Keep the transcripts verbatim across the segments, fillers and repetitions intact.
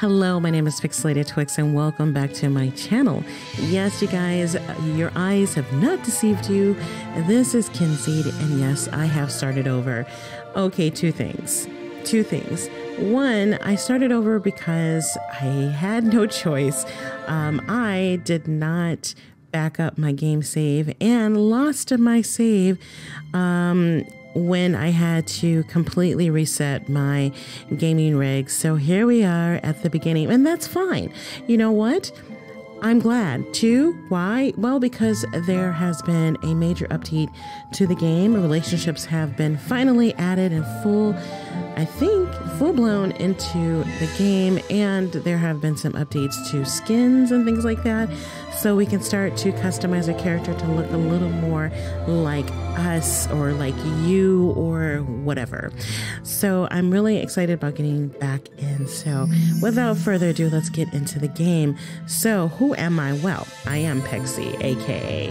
Hello, my name is Pixelated Twix, and welcome back to my channel. Yes, you guys, your eyes have not deceived you. This is Kinseed, and yes, I have started over. Okay, two things. Two things. One, I started over because I had no choice. Um, I did not back up my game save and lost my save. Um... when I had to completely reset my gaming rig. So here we are at the beginning, and that's fine. You know what? I'm glad too. Why? Well, because there has been a major update to the game. Relationships have been finally added and full, I think, full blown into the game. And there have been some updates to skins and things like that. So we can start to customize a character to look a little more like us or like you or whatever. So I'm really excited about getting back in. So without further ado, let's get into the game. So who Who am I? Well, I am Pixie, aka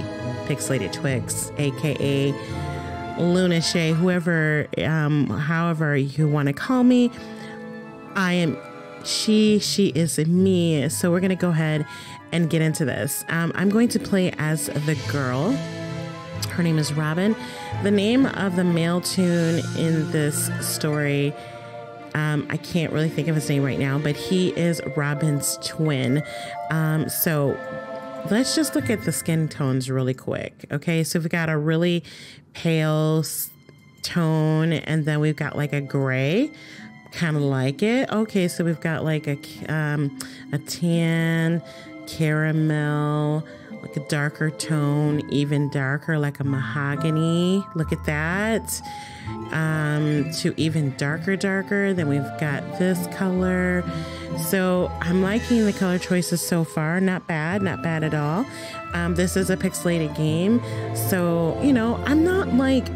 Pixelated Twix, aka Luna Shay, whoever, um, however you want to call me. I am she, she is me. So we're going to go ahead and get into this. Um, I'm going to play as the girl. Her name is Robin. The name of the male tune in this story, Um, I can't really think of his name right now, but he is Robin's twin. Um, so let's just look at the skin tones really quick. Okay, so we've got a really pale tone, and then we've got like a gray, kind of like it. Okay, so we've got like a, um, a tan, caramel, like a darker tone, even darker, like a mahogany. Look at that. Um, to even darker, darker. Then we've got this color. So I'm liking the color choices so far. Not bad, not bad at all. Um, this is a pixelated game. So, you know, I'm not like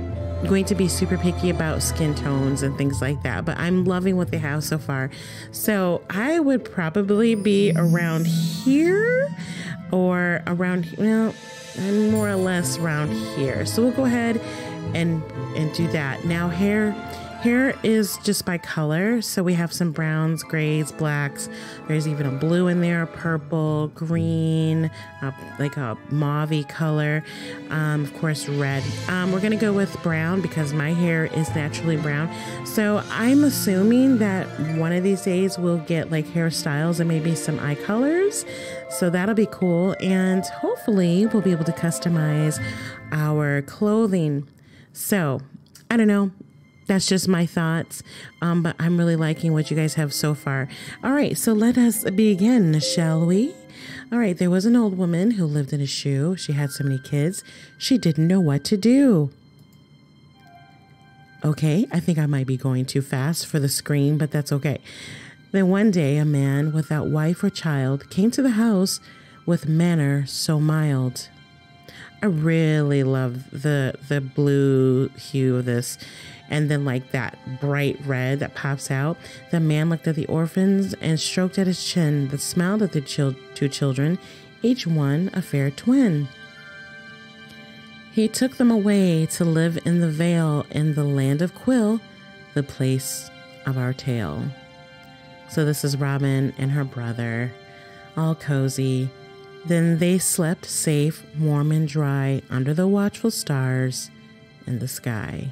going to be super picky about skin tones and things like that, but I'm loving what they have so far. So I would probably be around here or around, you know, I'm more or less around here. So we'll go ahead and and do that. Now hair hair is just by color, so we have some browns, grays, blacks. There's even a blue in there, purple, green, uh, like a mauve color, um, of course red. Um, we're gonna go with brown because my hair is naturally brown, so I'm assuming that one of these days we'll get like hairstyles and maybe some eye colors, so that'll be cool. And hopefully we'll be able to customize our clothing. So, I don't know. That's just my thoughts. Um, but I'm really liking what you guys have so far. All right, so let us begin, shall we? All right, there was an old woman who lived in a shoe. She had so many kids, she didn't know what to do. Okay, I think I might be going too fast for the screen, but that's okay. Then one day, a man without wife or child came to the house with manner so mild. I really love the the blue hue of this, and then like that bright red that pops out. The man looked at the orphans and stroked at his chin, that smiled at the chil two children, each one a fair twin. He took them away to live in the vale, in the land of Quill, the place of our tale. So this is Robin and her brother, all cozy. Then they slept safe, warm and dry, under the watchful stars in the sky.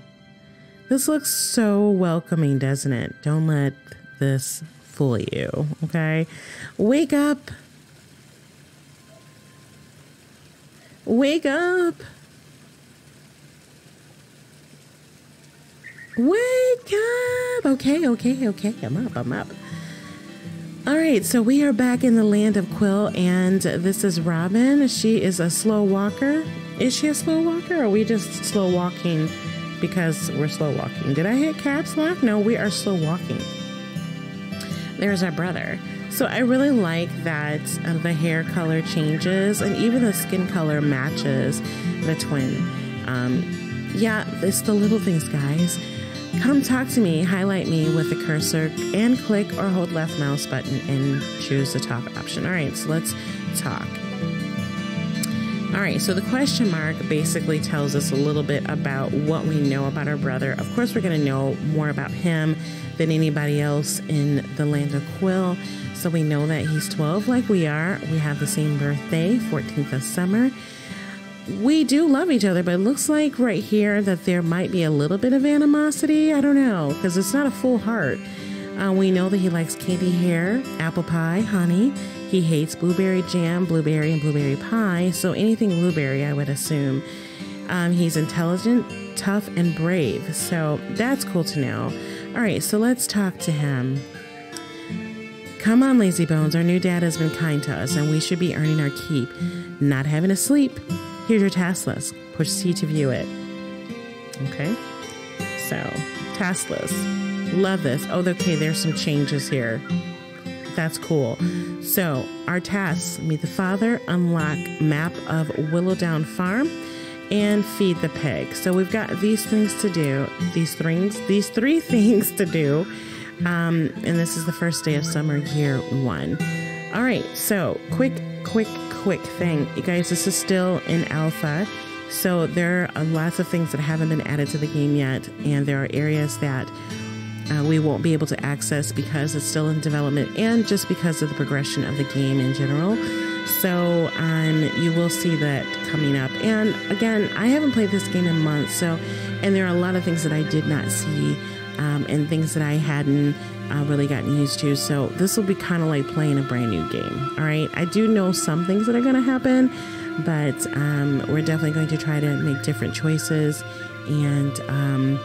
This looks so welcoming, doesn't it? Don't let this fool you, okay? Wake up! Wake up! Wake up! Okay, okay, okay, I'm up, I'm up. All right, so we are back in the land of Quill, and this is Robin. She is a slow walker. Is she a slow walker, or are we just slow walking because we're slow walking? Did I hit caps lock? No, we are slow walking. There's our brother. So I really like that uh, the hair color changes, and even the skin color matches the twin. Um, yeah, it's the little things, guys. Come talk to me, highlight me with the cursor, and click or hold left mouse button and choose the talk option. All right, so let's talk. Alright, so the question mark basically tells us a little bit about what we know about our brother. Of course, we're going to know more about him than anybody else in the land of Quill. So we know that he's twelve like we are. We have the same birthday, fourteenth of summer. We do love each other, but it looks like right here that there might be a little bit of animosity. I don't know, because it's not a full heart. Uh, we know that he likes candy hair, apple pie, honey. He hates blueberry jam, blueberry, and blueberry pie, so anything blueberry, I would assume. Um, he's intelligent, tough, and brave, so that's cool to know. All right, so let's talk to him. Come on, Lazy Bones, our new dad has been kind to us, and we should be earning our keep, not having a sleep. Here's your task list. Proceed to view it. Okay, so task list. Love this. Oh, okay, there's some changes here. That's cool. So our tasks: meet the father, unlock map of Willowdown Farm, and feed the pig. So we've got these things to do, these things, these three things to do. Um, and this is the first day of summer, year one. All right, so quick, quick, quick thing. You guys, this is still in alpha. So there are lots of things that haven't been added to the game yet. And there are areas that Uh, we won't be able to access because it's still in development and just because of the progression of the game in general. So um, you will see that coming up. And again, I haven't played this game in months, so and there are a lot of things that I did not see um, and things that I hadn't uh, really gotten used to. So this will be kind of like playing a brand new game. All right, I do know some things that are going to happen, but um, we're definitely going to try to make different choices and Um,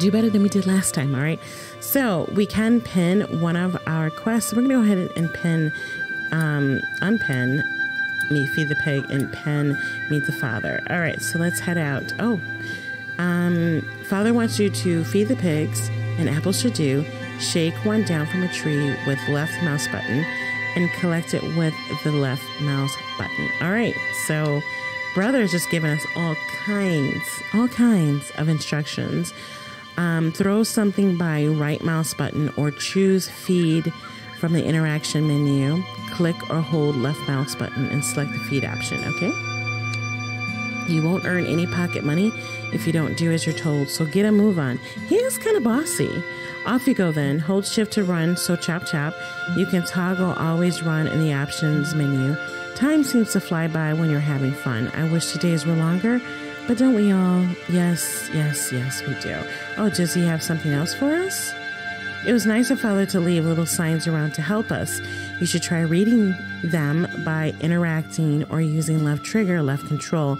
do better than we did last time. All right, so we can pin one of our quests. We're gonna go ahead and pin um unpin meet feed the pig and pin meet the father. All right, so let's head out. Oh, um father wants you to feed the pigs. An apple should do. Shake one down from a tree with left mouse button and collect it with the left mouse button. All right, so brother's just giving us all kinds all kinds of instructions. Um, throw something by right mouse button or choose feed from the interaction menu. Click or hold left mouse button and select the feed option, okay? You won't earn any pocket money if you don't do as you're told, so get a move on. He is kind of bossy. Off you go then. Hold shift to run, so chop chop. You can toggle always run in the options menu. Time seems to fly by when you're having fun. I wish the days were longer, but don't we all? Yes, yes, yes, we do. Oh, does he have something else for us? It was nice of Father to leave little signs around to help us. You should try reading them by interacting or using left trigger, left control.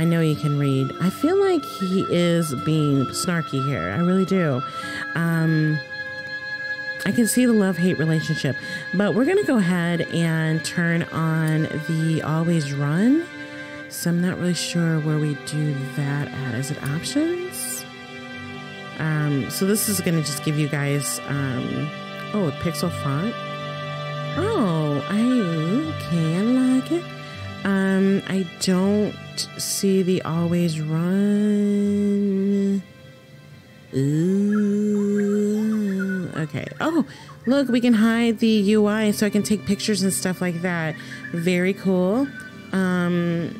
I know you can read. I feel like he is being snarky here. I really do. Um, I can see the love-hate relationship, but we're going to go ahead and turn on the always run. So I'm not really sure where we do that at. Is it options? Um, so this is going to just give you guys, um, oh, a pixel font. Oh, I, okay, I like it. Um, I don't see the always run. Ooh, okay. Oh, look, we can hide the U I so I can take pictures and stuff like that. Very cool. Um...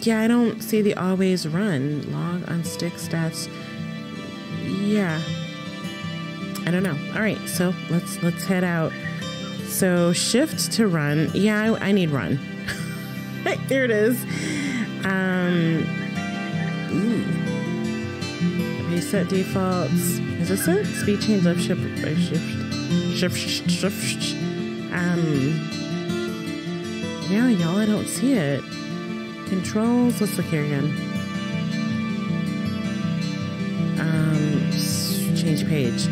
Yeah, I don't see the always run. Log on stick stats. Yeah. I don't know. All right, so let's let's head out. So shift to run. Yeah, I, I need run. There it is. Um, ooh. Reset defaults. Is this it? Speed change up shift by shift. Shift, shift, shift. Um, yeah, y'all, I don't see it. Controls, let's look here again. Um, change page.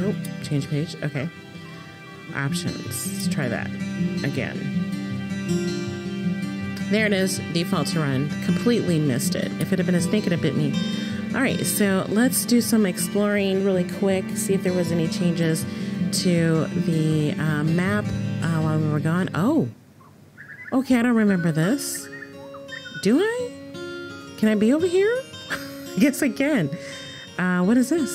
Nope, change page, okay. Options, let's try that again. There it is, default to run. Completely missed it. If it had been a snake, it had bit me. All right, so let's do some exploring really quick, see if there was any changes to the uh, map uh, while we were gone. Oh. Okay, I don't remember this. Do I? Can I be over here? Yes, I can. Uh, what is this?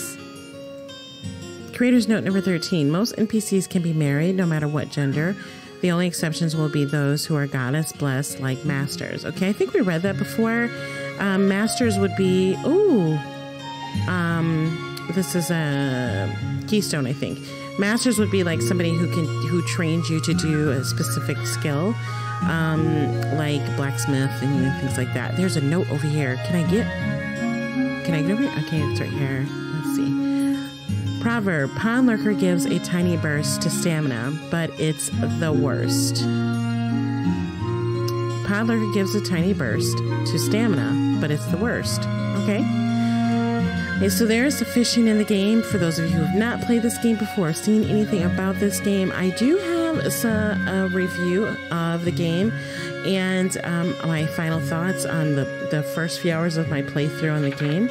Creator's note number thirteen. Most N P Cs can be married, no matter what gender. The only exceptions will be those who are goddess blessed, like masters. Okay, I think we read that before. Um, masters would be, ooh, um, this is a keystone, I think. Masters would be like somebody who can who trained you to do a specific skill, um, like blacksmith and things like that. There's a note over here. Can I get? Can I get over here? Okay, it's right here. Let's see. Proverb, Pond Lurker gives a tiny burst to stamina, but it's the worst. Pond Lurker gives a tiny burst to stamina, but it's the worst. Okay. Okay, so there's the fishing in the game. For those of you who have not played this game before, seen anything about this game, I do have a, a review of the game and um, my final thoughts on the, the first few hours of my playthrough on the game.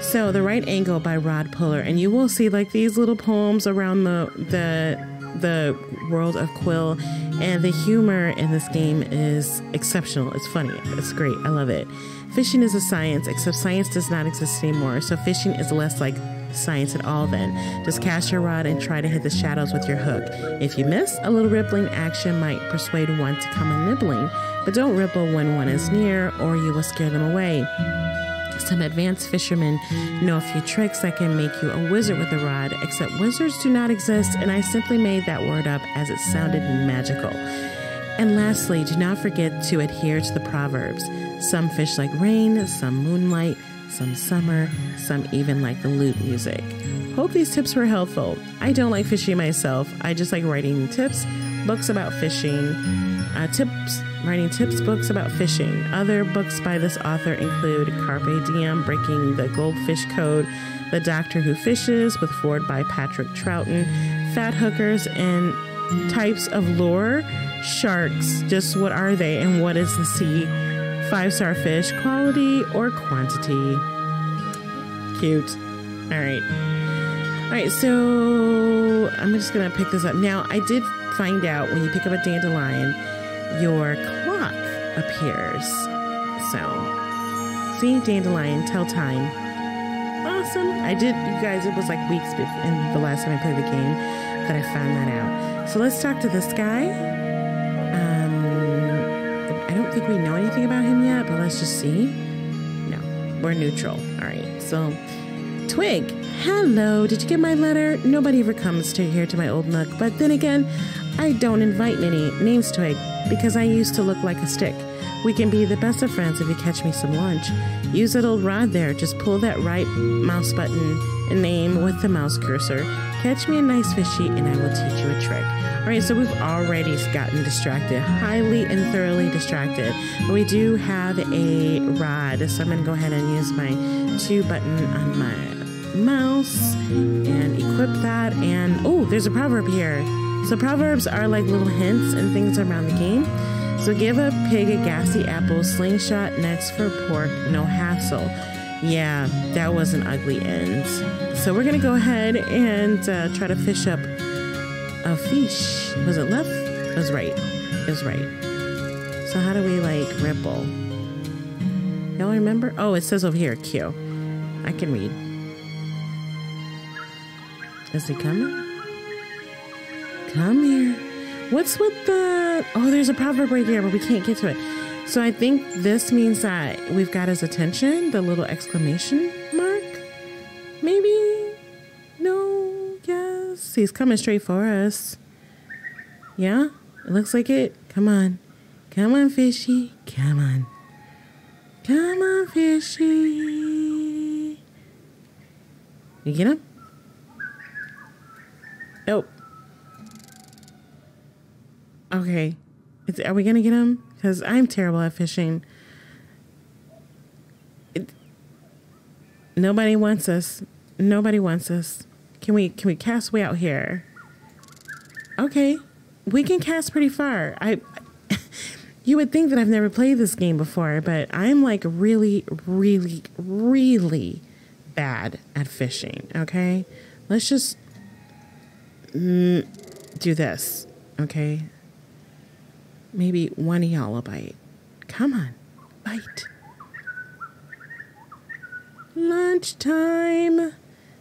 So, The Right Angle by Rod Puller, and you will see like these little poems around the the the world of Quill, and the humor in this game is exceptional. It's funny. It's great. I love it. Fishing is a science, except science does not exist anymore, so fishing is less like science at all then. Just cast your rod and try to hit the shadows with your hook. If you miss, a little rippling action might persuade one to come in nibbling, but don't ripple when one is near or you will scare them away. Some advanced fishermen know a few tricks that can make you a wizard with a rod, except wizards do not exist, and I simply made that word up as it sounded magical. And lastly, do not forget to adhere to the proverbs. Some fish like rain, some moonlight, some summer, some even like the lute music. Hope these tips were helpful. I don't like fishing myself. I just like writing tips, books about fishing, uh, tips... Writing tips books about fishing. Other books by this author include Carpe Diem, Breaking the Goldfish Code, The Doctor Who Fishes, with foreword by Patrick Troughton, Fat Hookers, and Types of Lure, Sharks, Just What Are They and What Is the Sea, Five-Star Fish, Quality or Quantity. Cute. All right. All right, so I'm just going to pick this up. Now, I did find out when you pick up a dandelion, your clock appears. So, see, dandelion, tell time. Awesome. I did, you guys, it was like weeks before, in the last time I played the game that I found that out. So let's talk to this guy. Um, I don't think we know anything about him yet, but let's just see. No, we're neutral. All right, so Twig, hello, did you get my letter? Nobody ever comes to here to my old nook, but then again, I don't invite many. Name's Twig, because I used to look like a stick. We can be the best of friends if you catch me some lunch. Use that old rod there. Just pull that right mouse button and aim with the mouse cursor. Catch me a nice fishy and I will teach you a trick. All right, so we've already gotten distracted, highly and thoroughly distracted. But we do have a rod, so I'm going to go ahead and use my two button on my mouse and equip that. And, oh, there's a proverb here. So proverbs are like little hints and things around the game. So give a pig a gassy apple, slingshot next for pork, no hassle. Yeah, that was an ugly end. So we're gonna go ahead and uh, try to fish up a fish. Was it left? It was right, it was right. So how do we like ripple? Y'all remember? Oh, it says over here, Q. I can read. Is he coming? Come here. What's with the... Oh, there's a proverb right there, but we can't get to it. So I think this means that we've got his attention, the little exclamation mark. Maybe? No? Yes? He's coming straight for us. Yeah? It looks like it. Come on. Come on, fishy. Come on. Come on, fishy. You get him? Nope. Okay, it's, are we gonna get him? Because I'm terrible at fishing. It, nobody wants us. Nobody wants us. Can we can we cast way out here? Okay, we can cast pretty far. I, you would think that I've never played this game before, but I'm like really, really, really bad at fishing. Okay, let's just mm, do this. Okay. Maybe one of y'all will bite. Come on, bite. Lunchtime.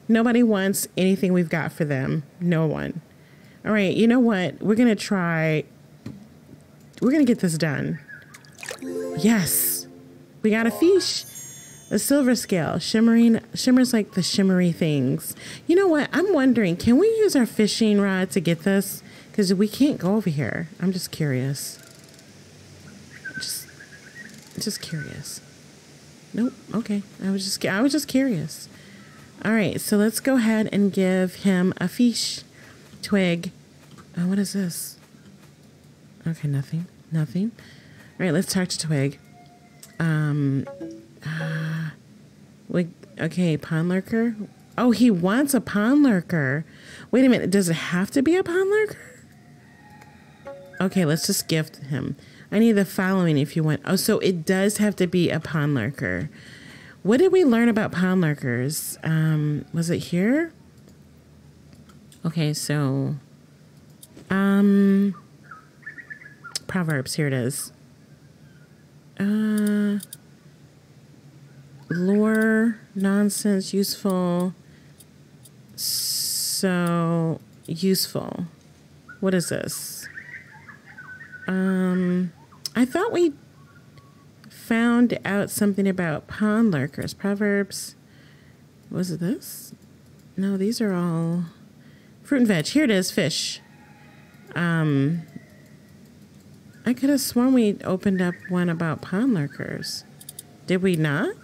Nobody wants anything we've got for them. No one. All right, you know what? We're going to try We're gonna get this done. Yes, we got a fish. A silver scale, shimmering, shimmers like the shimmery things. You know what? I'm wondering, can we use our fishing rod to get this? Because we can't go over here. I'm just curious. Just, just curious. Nope. Okay. I was just, I was just curious. All right. So let's go ahead and give him a fish twig. Oh, what is this? Okay. Nothing. Nothing. All right. Let's talk to Twig. Um. Uh, we, okay, pond lurker. Oh, he wants a pond lurker. Wait a minute, does it have to be a pond lurker? Okay, let's just gift him. I need the following if you want. Oh, so it does have to be a pond lurker. What did we learn about pond lurkers? Um, was it here? Okay, so um, Proverbs, here it is. Uh... Lore, nonsense, useful. So useful. What is this? Um, I thought we found out something about pond lurkers. Proverbs. Was it this? No, these are all fruit and veg. Here it is, fish. Um, I could have sworn we opened up one about pond lurkers. Did we not?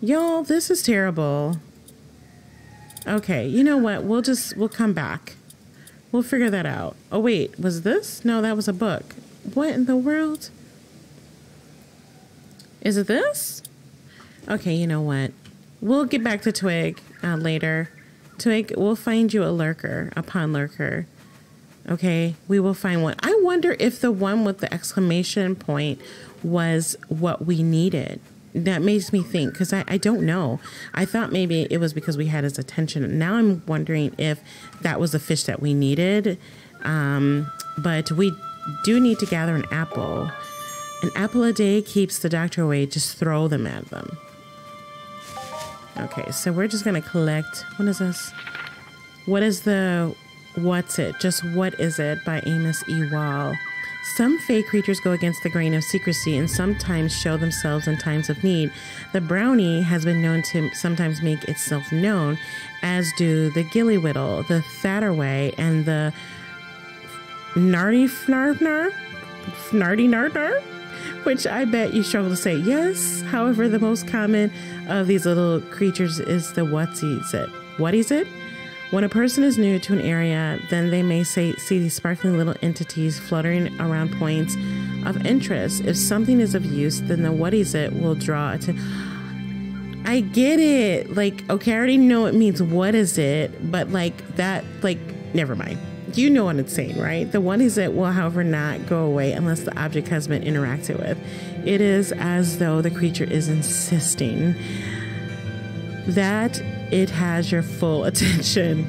Y'all, this is terrible. Okay, you know what? We'll just, we'll come back. We'll figure that out. Oh, wait, was this? No, that was a book. What in the world? Is it this? Okay, you know what? We'll get back to Twig uh, later. Twig, we'll find you a lurker, a pond lurker. Okay, we will find one. I wonder if the one with the exclamation point was what we needed. That makes me think, because I, I don't know. I thought maybe it was because we had his attention. Now I'm wondering if that was the fish that we needed. Um, but we do need to gather an apple. An apple a day keeps the doctor away. Just throw them at them. Okay, so we're just going to collect. What is this? What is the What's It? Just What Is It by Amos E. Wall. Some fey creatures go against the grain of secrecy and sometimes show themselves in times of need. The brownie has been known to sometimes make itself known, as do the gilly-whittle, the thatterway, and the nardy-fnarvnar, fnardy-nardnar, which I bet you struggle to say yes. However, the most common of these little creatures is the what's-eats-it. What is it? When a person is new to an area, then they may say, see these sparkling little entities fluttering around points of interest. If something is of use, then the what is it will draw attention. I get it. Like, okay, I already know it means what is it, but like that, like, never mind. You know what it's saying, right? The what is it will, however, not go away unless the object has been interacted with. It is as though the creature is insisting that it has your full attention.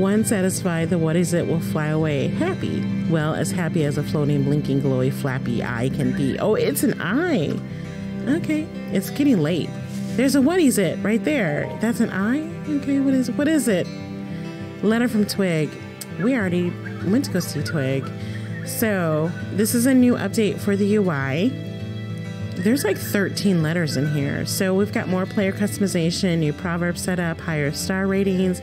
Once satisfied, the what is it will fly away happy. Well, as happy as a floating, blinking, glowy, flappy eye can be. Oh, it's an eye. Okay, it's getting late. There's a what is it right there. That's an eye? Okay, what is, what is it? Letter from Twig. We already went to go see Twig. So this is a new update for the U I. There's like thirteen letters in here. So we've got more player customization, new proverb setup, higher star ratings,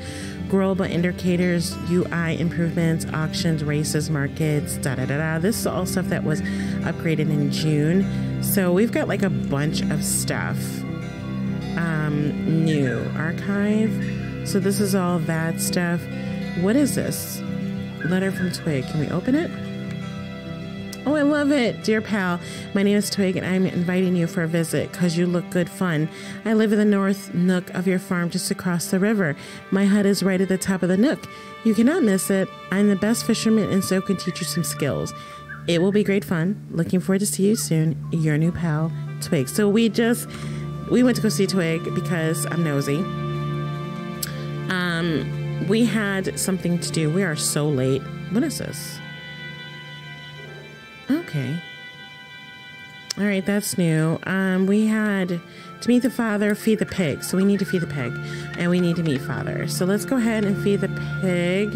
global indicators, U I improvements, auctions, races, markets, da da da da. This is all stuff that was upgraded in June. So we've got like a bunch of stuff. Um, new archive. So this is all that stuff. What is this? Letter from Twig. Can we open it? Oh, I love it. Dear pal, my name is Twig and I'm inviting you for a visit because you look good fun. I live in the north nook of your farm just across the river. My hut is right at the top of the nook. You cannot miss it. I'm the best fisherman and so can teach you some skills. It will be great fun. Looking forward to see you soon. Your new pal, Twig. So we just, we went to go see Twig because I'm nosy. Um, we had something to do. We are so late. What is this? Okay. All right, that's new. Um, we had to meet the father, feed the pig. So we need to feed the pig, and we need to meet father. So let's go ahead and feed the pig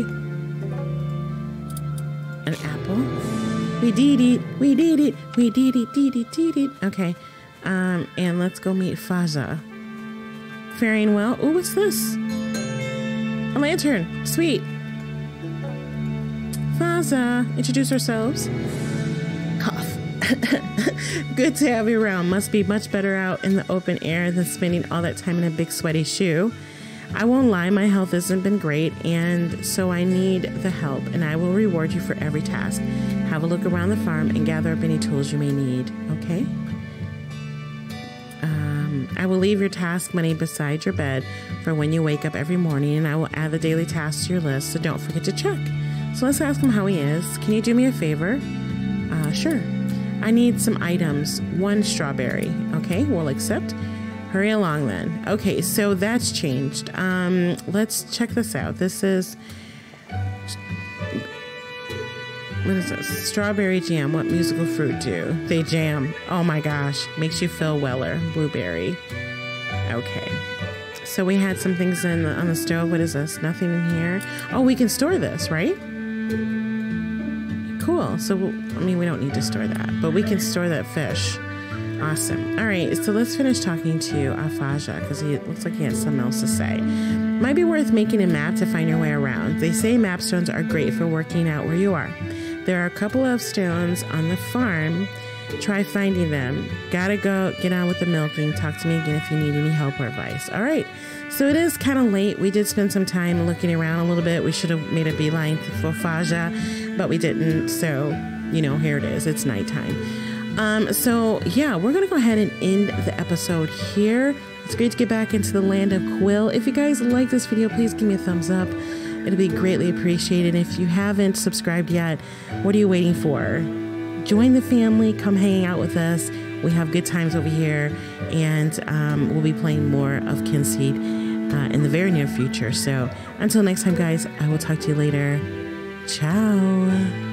an apple. We did it. We did it. We did it. Did it. Did it. Okay. Um, and let's go meet Faza. Faring well. Oh, what's this? A lantern. Sweet. Faza. Introduce ourselves. Cough. Good to have you around. Must be much better out in the open air than spending all that time in a big sweaty shoe. I won't lie, my health hasn't been great, and so I need the help, and I will reward you for every task. Have a look around the farm and gather up any tools you may need, okay? Um, I will leave your task money beside your bed for when you wake up every morning, and I will add the daily tasks to your list, so don't forget to check. So let's ask him how he is. Can you do me a favor? Uh, sure. I need some items. One strawberry. Okay, we'll accept. Hurry along then. Okay, so that's changed. Um, let's check this out. This is, what is this? Strawberry jam. What musical fruit do they jam? Oh my gosh. Makes you feel weller. Blueberry. Okay. So we had some things in the, on the stove. What is this? Nothing in here. Oh, we can store this, right? Cool. So, we'll, I mean, we don't need to store that, but we can store that fish. Awesome. All right, so let's finish talking to Afaja because he looks like he has something else to say. Might be worth making a map to find your way around. They say map stones are great for working out where you are. There are a couple of stones on the farm. Try finding them. Gotta go get on with the milking. Talk to me again if you need any help or advice. All right, so it is kind of late. We did spend some time looking around a little bit. We should have made a beeline for Afaja, but we didn't. So, you know, here it is. It's nighttime. Um, so, yeah, we're going to go ahead and end the episode here. It's great to get back into the land of Quill. If you guys like this video, please give me a thumbs up. It'll be greatly appreciated. If you haven't subscribed yet, what are you waiting for? Join the family. Come hang out with us. We have good times over here. And um, we'll be playing more of Kinseed uh, in the very near future. So until next time, guys, I will talk to you later. Ciao.